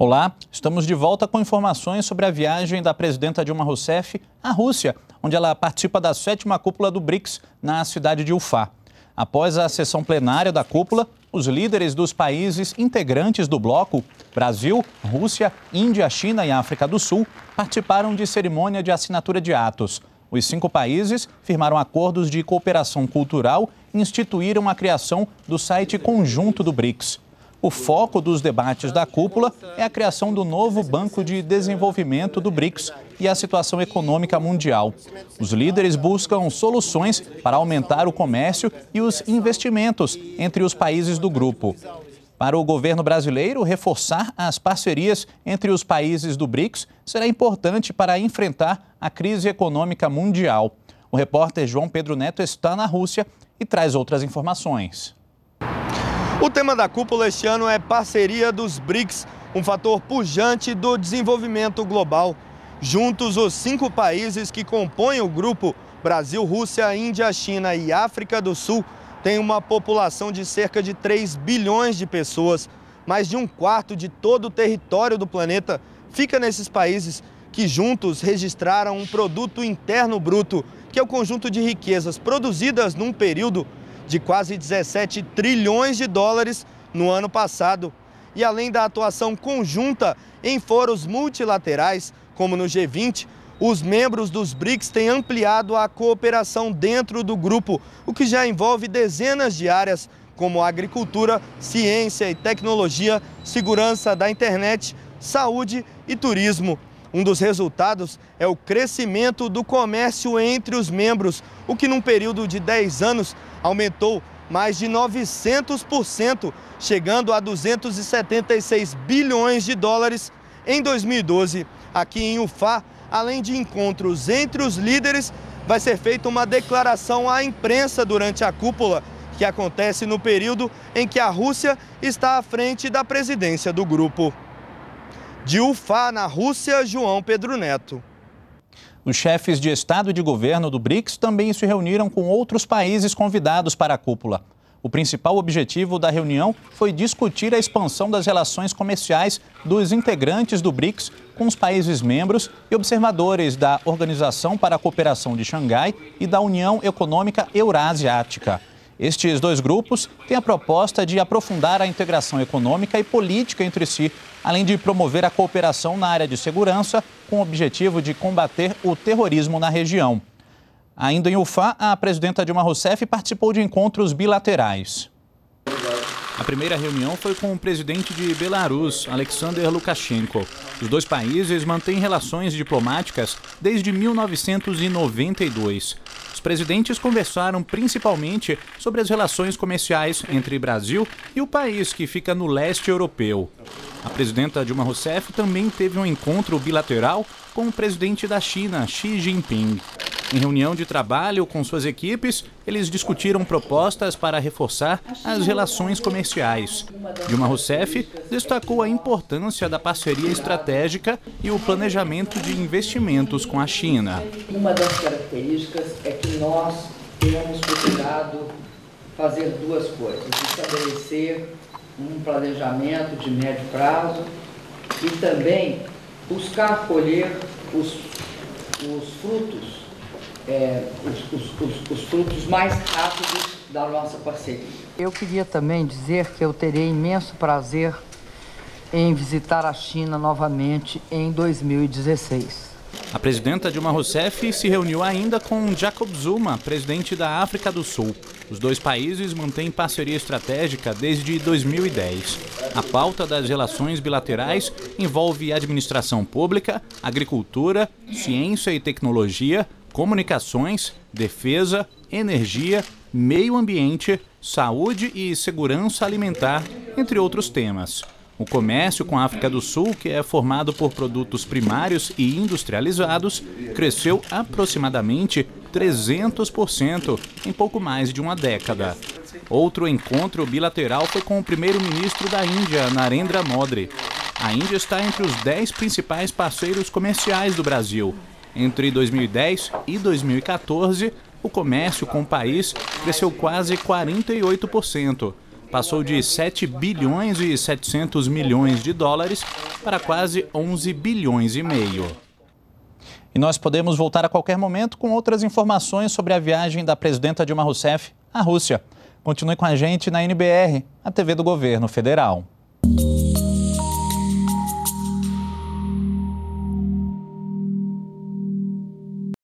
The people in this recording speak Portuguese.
Olá, estamos de volta com informações sobre a viagem da presidenta Dilma Rousseff à Rússia, onde ela participa da 7ª cúpula do BRICS na cidade de Ufa. Após a sessão plenária da cúpula, os líderes dos países integrantes do bloco, Brasil, Rússia, Índia, China e África do Sul, participaram de cerimônia de assinatura de atos. Os 5 países firmaram acordos de cooperação cultural e instituíram a criação do site conjunto do BRICS. O foco dos debates da cúpula é a criação do novo Banco de Desenvolvimento do BRICS e a situação econômica mundial. Os líderes buscam soluções para aumentar o comércio e os investimentos entre os países do grupo. Para o governo brasileiro, reforçar as parcerias entre os países do BRICS será importante para enfrentar a crise econômica mundial. O repórter João Pedro Neto está na Rússia e traz outras informações. O tema da cúpula este ano é parceria dos BRICS, um fator pujante do desenvolvimento global. Juntos, os 5 países que compõem o grupo, Brasil, Rússia, Índia, China e África do Sul, têm uma população de cerca de 3 bilhões de pessoas. Mais de 1/4 de todo o território do planeta fica nesses países que juntos registraram um produto interno bruto, que é o conjunto de riquezas produzidas num período de quase 17 trilhões de dólares no ano passado. E além da atuação conjunta em foros multilaterais, como no G20, os membros dos BRICS têm ampliado a cooperação dentro do grupo, o que já envolve dezenas de áreas, como agricultura, ciência e tecnologia, segurança da internet, saúde e turismo. Um dos resultados é o crescimento do comércio entre os membros, o que num período de 10 anos aumentou mais de 900%, chegando a 276 bilhões de dólares em 2012. Aqui em Ufa, além de encontros entre os líderes, vai ser feita uma declaração à imprensa durante a cúpula, que acontece no período em que a Rússia está à frente da presidência do grupo. De Ufa, na Rússia, João Pedro Neto. Os chefes de Estado e de governo do BRICS também se reuniram com outros países convidados para a cúpula. O principal objetivo da reunião foi discutir a expansão das relações comerciais dos integrantes do BRICS com os países membros e observadores da Organização para a Cooperação de Xangai e da União Econômica Eurasiática. Estes dois grupos têm a proposta de aprofundar a integração econômica e política entre si, além de promover a cooperação na área de segurança, com o objetivo de combater o terrorismo na região. Ainda em Ufa, a presidenta Dilma Rousseff participou de encontros bilaterais. A primeira reunião foi com o presidente de Belarus, Alexander Lukashenko. Os dois países mantêm relações diplomáticas desde 1992. Os presidentes conversaram principalmente sobre as relações comerciais entre Brasil e o país que fica no leste europeu. A presidenta Dilma Rousseff também teve um encontro bilateral com o presidente da China, Xi Jinping. Em reunião de trabalho com suas equipes, eles discutiram propostas para reforçar as relações comerciais. Dilma Rousseff destacou a importância da parceria estratégica e o planejamento de investimentos com a China. Uma das características é que nós temos procurado fazer duas coisas: estabelecer um planejamento de médio prazo e também buscar colher os frutos. Os frutos mais rápidos da nossa parceria. Eu queria também dizer que eu terei imenso prazer em visitar a China novamente em 2016. A presidenta Dilma Rousseff se reuniu ainda com Jacob Zuma, presidente da África do Sul. Os dois países mantêm parceria estratégica desde 2010. A pauta das relações bilaterais envolve administração pública, agricultura, ciência e tecnologia, comunicações, defesa, energia, meio ambiente, saúde e segurança alimentar, entre outros temas. O comércio com a África do Sul, que é formado por produtos primários e industrializados, cresceu aproximadamente 300% em pouco mais de uma década. Outro encontro bilateral foi com o primeiro-ministro da Índia, Narendra Modi. A Índia está entre os 10 principais parceiros comerciais do Brasil. Entre 2010 e 2014, o comércio com o país cresceu quase 48%. passou de 7 bilhões e 700 milhões de dólares para quase 11 bilhões e meio. E nós podemos voltar a qualquer momento com outras informações sobre a viagem da presidenta Dilma Rousseff à Rússia. Continue com a gente na NBR, a TV do Governo Federal.